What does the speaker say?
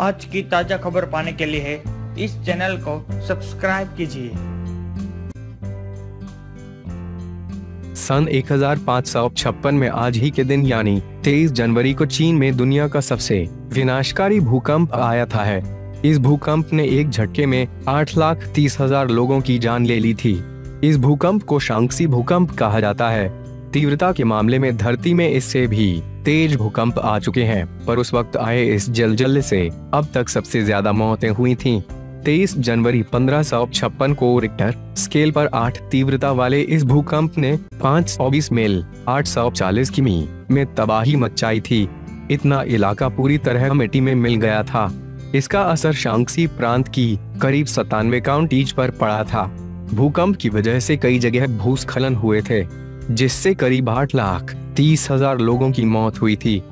आज की ताजा खबर पाने के लिए इस चैनल को सब्सक्राइब कीजिए। सन 1556 में आज ही के दिन यानी 23 जनवरी को चीन में दुनिया का सबसे विनाशकारी भूकंप आया था है। इस भूकंप ने एक झटके में 8,30,000 लोगों की जान ले ली थी। इस भूकंप को शांसी भूकंप कहा जाता है। तीव्रता के मामले में धरती में इससे भी तेज भूकंप आ चुके हैं, पर उस वक्त आए इस जलजले से अब तक सबसे ज्यादा मौतें हुई थीं। 23 जनवरी 1556 को रिक्टर स्केल पर 8 तीव्रता वाले इस भूकंप ने 520 मील 840 किमी में तबाही मचाई थी। इतना इलाका पूरी तरह मिट्टी में मिल गया था। इसका असर शांसी प्रांत की करीब 97 काउंटीज पर पड़ा था। भूकंप की वजह से कई जगह भूस्खलन हुए थे, जिससे करीब 8,30,000 लोगों की मौत हुई थी।